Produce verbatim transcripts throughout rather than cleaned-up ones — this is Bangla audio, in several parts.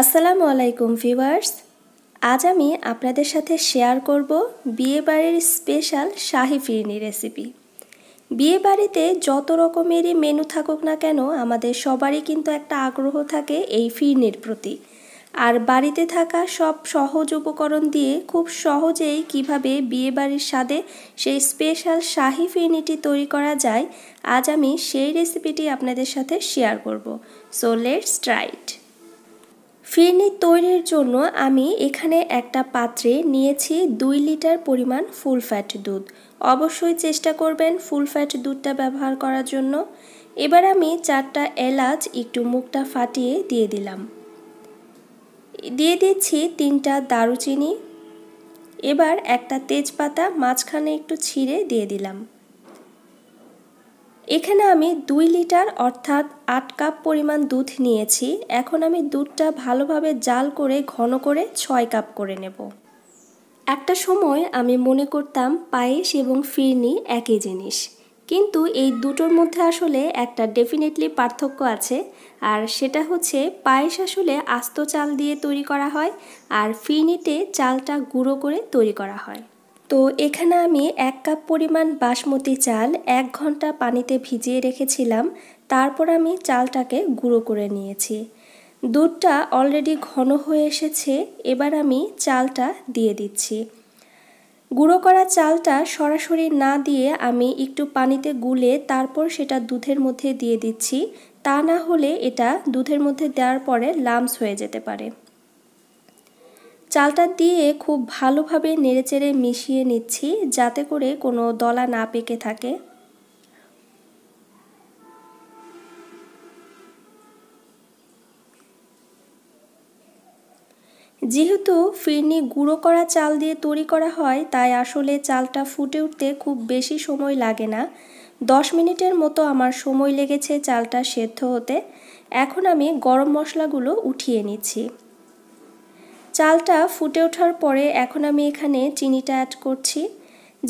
আসসালামু আলাইকুম ভিউয়ার্স, আজ আমি আপনাদের সাথে শেয়ার করব বিয়ে বাড়ির স্পেশাল শাহী ফিরনি রেসিপি। বিয়ে বাড়িতে যত রকমেরই মেনু থাকুক না কেন, আমাদের সবারই কিন্তু একটা আগ্রহ থাকে এই ফিরনির প্রতি। আর বাড়িতে থাকা সব সহজ উপকরণ দিয়ে খুব সহজেই কিভাবে বিয়ে বাড়ির স্বাদে সেই স্পেশাল শাহী ফিরনিটি তৈরি করা যায়, আজ আমি সেই রেসিপিটি আপনাদের সাথে শেয়ার করব। So let's try it. Phirni তৈরির জন্য আমি এখানে একটা পাত্রে নিয়েছি দুই লিটার পরিমাণ ফুল ফ্যাট দুধ। অবশ্যই চেষ্টা করবেন ফুল ফ্যাট দুধটা ব্যবহার করার জন্য। এবার আমি চারটা এলাচ একটু মুখটা ফাটিয়ে দিয়ে দিলাম, দিয়ে দিচ্ছি তিনটা দারুচিনি। এবার একটা তেজপাতা মাঝখানে একটু ছিঁড়ে দিয়ে দিলাম। এখানে আমি দুই লিটার অর্থাৎ আট কাপ পরিমাণ দুধ নিয়েছি। এখন আমি দুধটা ভালোভাবে জাল করে ঘন করে ছয় কাপ করে নেব। একটা সময় আমি মনে করতাম পায়েস এবং ফিরনি একই জিনিস, কিন্তু এই দুটোর মধ্যে আসলে একটা ডেফিনেটলি পার্থক্য আছে। আর সেটা হচ্ছে পায়েস আসলে আস্ত চাল দিয়ে তৈরি করা হয়, আর ফিরনিতে চালটা গুঁড়ো করে তৈরি করা হয়। তো এখানে আমি এক কাপ পরিমাণ বাসমতি চাল এক ঘন্টা পানিতে ভিজিয়ে রেখেছিলাম, তারপর আমি চালটাকে গুঁড়ো করে নিয়েছি। দুধটা অলরেডি ঘন হয়ে এসেছে, এবার আমি চালটা দিয়ে দিচ্ছি। গুঁড়ো করা চালটা সরাসরি না দিয়ে আমি একটু পানিতে গুলে তারপর সেটা দুধের মধ্যে দিয়ে দিচ্ছি, তা না হলে এটা দুধের মধ্যে দেওয়ার পরে লামস হয়ে যেতে পারে। চালটা দিয়ে খুব ভালোভাবে নেড়েচেড়ে মিশিয়ে নিচ্ছি, যাতে করে কোনো দলা না পেকে থাকে। যেহেতু ফিরনি গুঁড়ো করা চাল দিয়ে তৈরি করা হয়, তাই আসলে চালটা ফুটে উঠতে খুব বেশি সময় লাগে না। দশ মিনিটের মতো আমার সময় লেগেছে চালটা সেদ্ধ হতে। এখন আমি গরম মশলাগুলো উঠিয়ে নিচ্ছি। চালটা ফুটে ওঠার পরে এখন আমি এখানে চিনিটা অ্যাড করছি।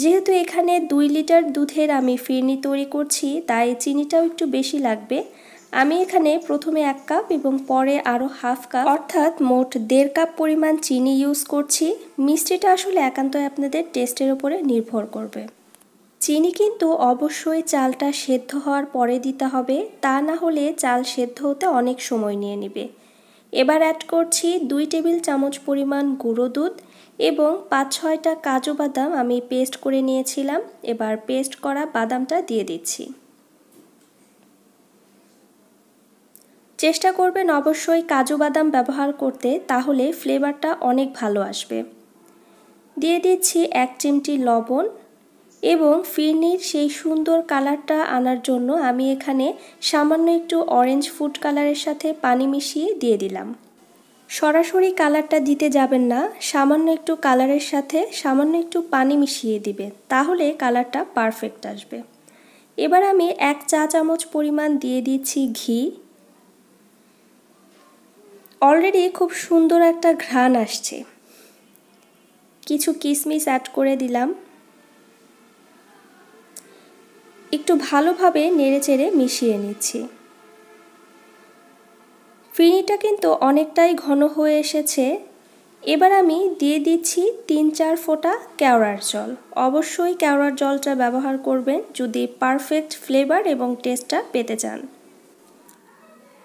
যেহেতু এখানে দুই লিটার দুধের আমি ফিরনি তৈরি করছি, তাই চিনিটাও একটু বেশি লাগবে। আমি এখানে প্রথমে এক কাপ এবং পরে আরও হাফ কাপ অর্থাৎ মোট দেড় কাপ পরিমাণ চিনি ইউজ করছি। মিষ্টিটা আসলে একান্তই আপনাদের টেস্টের উপরে নির্ভর করবে। চিনি কিন্তু অবশ্যই চালটা সেদ্ধ হওয়ার পরে দিতে হবে, তা না হলে চাল সেদ্ধ হতে অনেক সময় নিয়ে নেবে। এবার অ্যাড করছি দুই টেবিল চামচ পরিমাণ গুঁড়ো দুধ এবং পাঁচ ছয়টা কাজু বাদাম আমি পেস্ট করে নিয়েছিলাম। এবার পেস্ট করা বাদামটা দিয়ে দিচ্ছি। চেষ্টা করবেন অবশ্যই কাজু বাদাম ব্যবহার করতে, তাহলে ফ্লেভারটা অনেক ভালো আসবে। দিয়ে দিচ্ছি এক চিমটি লবণ এবং ফিরনির সেই সুন্দর কালারটা আনার জন্য আমি এখানে সামান্য একটু অরেঞ্জ ফুড কালারের সাথে পানি মিশিয়ে দিয়ে দিলাম। সরাসরি কালারটা দিতে যাবেন না, সামান্য একটু কালারের সাথে সামান্য একটু পানি মিশিয়ে দিবে, তাহলে কালারটা পারফেক্ট আসবে। এবার আমি এক চা চামচ পরিমাণ দিয়ে দিচ্ছি ঘি। অলরেডি খুব সুন্দর একটা ঘ্রাণ আসছে। কিছু কিশমিশ অ্যাড করে দিলাম। একটু ভালোভাবে নেড়েচেড়ে মিশিয়ে নিচ্ছি। ফিরনিটা কিন্তু অনেকটাই ঘন হয়ে এসেছে। এবার আমি দিয়ে দিচ্ছি তিন চার ফোঁটা কেওড়ার জল। অবশ্যই কেওড়ার জলটা ব্যবহার করবেন যদি পারফেক্ট ফ্লেভার এবং টেস্টটা পেতে চান।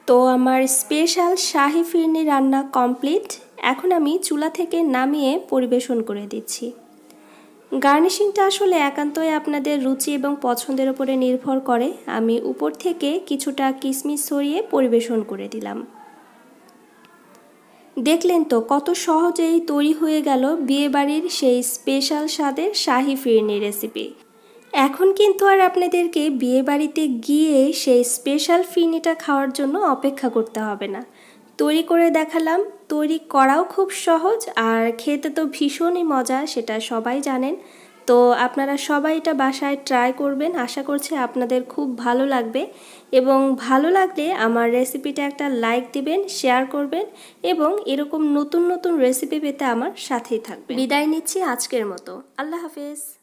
তো আমার স্পেশাল শাহী ফিরনি রান্না কমপ্লিট। এখন আমি চুলা থেকে নামিয়ে পরিবেশন করে দিচ্ছি। গার্নিশিংটা আসলে একান্তই আপনাদের রুচি এবং পছন্দের উপরে নির্ভর করে। আমি উপর থেকে কিছুটা কিশমিশ ছড়িয়ে পরিবেশন করে দিলাম। দেখলেন তো কত সহজেই তৈরি হয়ে গেল বিয়েবাড়ির সেই স্পেশাল স্বাদের শাহী ফিরনি রেসিপি। এখন কিন্তু আর আপনাদেরকে বিয়েবাড়িতে গিয়ে সেই স্পেশাল ফিরনিটা খাওয়ার জন্য অপেক্ষা করতে হবে না। তৈরি করে দেখালাম, তৈরি করাও খুব সহজ আর খেতে তো ভীষণই মজা, সেটা সবাই জানেন। তো আপনারা সবাই এটা বাসায় ট্রাই করবেন, আশা করছি আপনাদের খুব ভালো লাগবে। এবং ভালো লাগলে আমার রেসিপিটা একটা লাইক দিবেন, শেয়ার করবেন এবং এরকম নতুন নতুন রেসিপি পেতে আমার সাথেই থাকবেন। বিদায় নিচ্ছি আজকের মতো, আল্লাহ হাফেজ।